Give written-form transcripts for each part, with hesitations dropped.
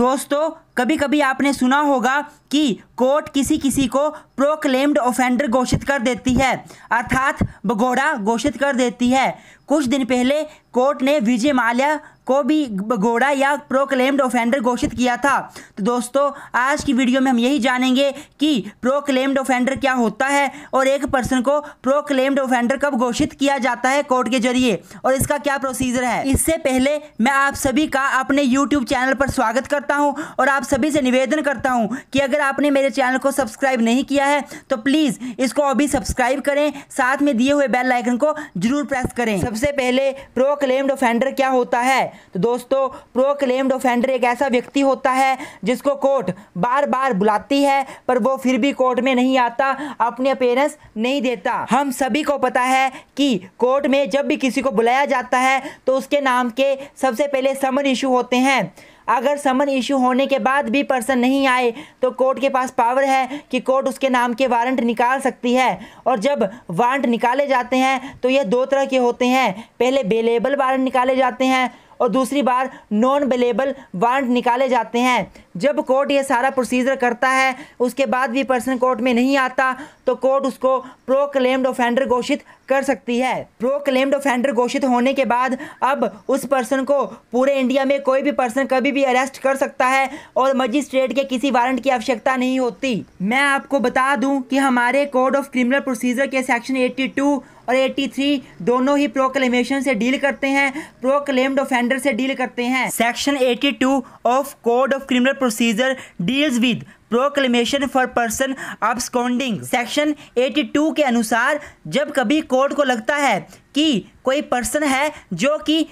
दोस्तों कभी कभी आपने सुना होगा कि कोर्ट किसी किसी को प्रोक्लेम्ड ऑफेंडर घोषित कर देती है, अर्थात भगोड़ा घोषित कर देती है। कुछ दिन पहले कोर्ट ने विजय माल्या को भी भगोड़ा या प्रोक्लेम्ड ऑफेंडर घोषित किया था। तो दोस्तों आज की वीडियो में हम यही जानेंगे कि प्रोक्लेम्ड ऑफेंडर क्या होता है और एक पर्सन को प्रोक्लेम्ड ऑफेंडर कब घोषित किया जाता है कोर्ट के जरिए और इसका क्या प्रोसीजर है। इससे पहले मैं आप सभी का अपने यूट्यूब चैनल पर स्वागत करता हूँ और आप सभी से निवेदन करता हूं कि अगर आपने मेरे चैनल को सब्सक्राइब नहीं किया है तो प्लीज़ इसको अभी सब्सक्राइब करें, साथ में दिए हुए बेल आइकन को जरूर प्रेस करें। सबसे पहले प्रोक्लेम्ड ऑफेंडर क्या होता है? तो दोस्तों प्रोक्लेम्ड ऑफेंडर एक ऐसा व्यक्ति होता है जिसको कोर्ट बार बार बुलाती है पर वो फिर भी कोर्ट में नहीं आता, अपने अपीयरेंस नहीं देता। हम सभी को पता है कि कोर्ट में जब भी किसी को बुलाया जाता है तो उसके नाम के सबसे पहले समन इशू होते हैं। अगर समन इशू होने के बाद भी पर्सन नहीं आए तो कोर्ट के पास पावर है कि कोर्ट उसके नाम के वारंट निकाल सकती है। और जब वारंट निकाले जाते हैं तो ये दो तरह के होते हैं, पहले बेलेबल वारंट निकाले जाते हैं और दूसरी बार नॉन बेलेबल वारंट निकाले जाते हैं। जब कोर्ट ये सारा प्रोसीजर करता है उसके बाद भी पर्सन कोर्ट में नहीं आता तो कोर्ट उसको प्रोक्लेम्ड ऑफेंडर घोषित कर सकती है। प्रोक्लेम्ड ऑफेंडर घोषित होने के बाद अब उस पर्सन को पूरे इंडिया में कोई भी पर्सन कभी भी अरेस्ट कर सकता है और मजिस्ट्रेट के किसी वारंट की आवश्यकता नहीं होती। मैं आपको बता दूं कि हमारे कोड ऑफ क्रिमिनल प्रोसीजर के सेक्शन 82 और 83 दोनों ही प्रोक्लेमेशन से डील करते हैं, प्रोक्लेम्ड ऑफेंडर से डील करते हैं। Section 82 of code of criminal procedure deals with proclamation for person absconding. Section 82 के अनुसार जब कभी कोर्ट को लगता है कि कोई पर्सन है जो कि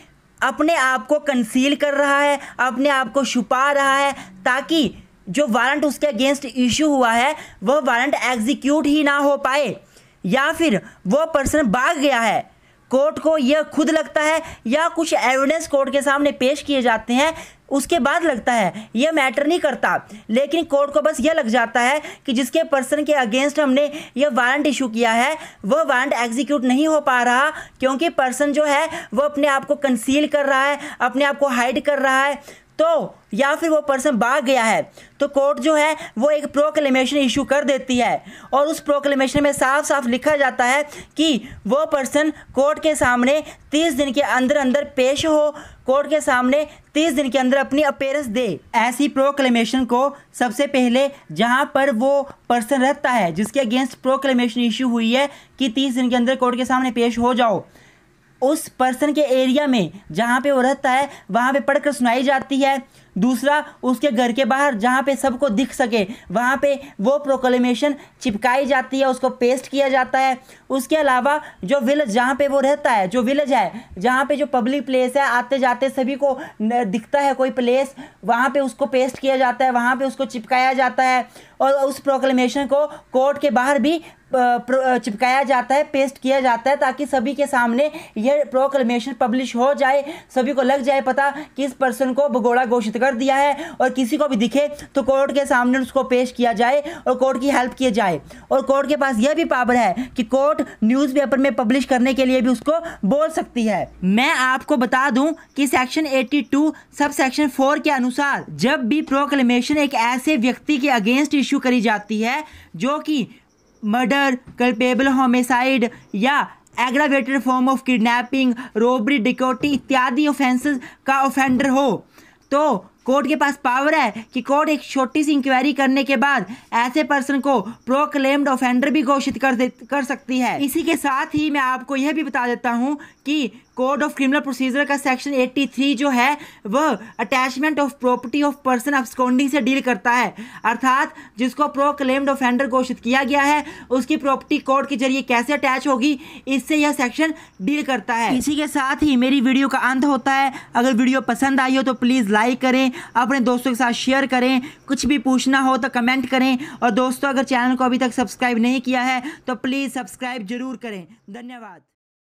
अपने आप को कंसील कर रहा है, अपने आप को छुपा रहा है ताकि जो वारंट उसके अगेंस्ट इशू हुआ है वह वारंट एग्जीक्यूट ही ना हो पाए, या फिर वो पर्सन भाग गया है, कोर्ट को यह खुद लगता है या कुछ एविडेंस कोर्ट के सामने पेश किए जाते हैं उसके बाद लगता है, यह मैटर नहीं करता, लेकिन कोर्ट को बस यह लग जाता है कि जिसके पर्सन के अगेंस्ट हमने यह वारंट इशू किया है वह वारंट एग्जीक्यूट नहीं हो पा रहा क्योंकि पर्सन जो है वह अपने आप को कंसील कर रहा है, अपने आप को हाइड कर रहा है, तो या फिर वो पर्सन भाग गया है, तो कोर्ट जो है वो एक प्रोक्लेमेशन इशू कर देती है। और उस प्रोक्लेमेशन में साफ साफ लिखा जाता है कि वो पर्सन कोर्ट के सामने 30 दिन के अंदर अंदर पेश हो, कोर्ट के सामने 30 दिन के अंदर अपनी अपीयरेंस दे। ऐसी प्रोक्लेमेशन को सबसे पहले जहां पर वो पर्सन रहता है जिसके अगेंस्ट प्रोक्लेमेशन इशू हुई है कि 30 दिन के अंदर कोर्ट के सामने पेश हो जाओ, उस पर्सन के एरिया में जहाँ पे वो रहता है वहाँ पे पढ़कर सुनाई जाती है। दूसरा, उसके घर के बाहर जहाँ पे सबको दिख सके वहाँ पे वो प्रोक्लेमेशन चिपकाई जाती है, उसको पेस्ट किया जाता है। उसके अलावा जो विलेज जहाँ पे वो रहता है, जो विलेज है जहाँ पे जो पब्लिक प्लेस है, आते जाते सभी को दिखता है कोई प्लेस, वहाँ पे उसको पेस्ट किया जाता है, वहाँ पे उसको चिपकाया जाता है। और उस प्रोक्लेमेशन को कोर्ट के बाहर भी चिपकाया जाता है, पेस्ट किया जाता है ताकि सभी के सामने यह प्रोक्लेमेशन पब्लिश हो जाए, सभी को लग जाए पता कि इस पर्सन को भगोड़ा घोषित कर दिया है, और किसी को भी दिखे तो कोर्ट के सामने उसको पेश किया जाए और कोर्ट की हेल्प किया जाए। और कोर्ट के पास यह भी पावर है कि कोर्ट न्यूज़पेपर में पब्लिश करने के लिए भी उसको बोल सकती है। मैं आपको बता दूं कि सेक्शन 82 सब सेक्शन 4 के अनुसार जब भी प्रोक्लेमेशन एक ऐसे व्यक्ति के अगेंस्ट इश्यू करी जाती है जो कि मर्डर, कल्पेबल होमिसाइड या aggravated form of kidnapping, robbery, dacoity इत्यादि ऑफेंसेस का ऑफेंडर हो, तो कोर्ट के पास पावर है कि कोर्ट एक छोटी सी इंक्वायरी करने के बाद ऐसे पर्सन को प्रोक्लेम्ड ऑफेंडर भी घोषित कर सकती है। इसी के साथ ही मैं आपको यह भी बता देता हूं कि कोड ऑफ क्रिमिनल प्रोसीजर का सेक्शन 83 जो है वह attachment of property of person absconding से डील करता है, अर्थात जिसको प्रोक्लेम्ड ऑफेंडर घोषित किया गया है उसकी प्रॉपर्टी कोर्ट के जरिए कैसे अटैच होगी, इससे यह सेक्शन डील करता है। इसी के साथ ही मेरी वीडियो का अंत होता है। अगर वीडियो पसंद आई हो तो प्लीज़ लाइक करें, अपने दोस्तों के साथ शेयर करें, कुछ भी पूछना हो तो कमेंट करें, और दोस्तों अगर चैनल को अभी तक सब्सक्राइब नहीं किया है तो प्लीज़ सब्सक्राइब जरूर करें। धन्यवाद।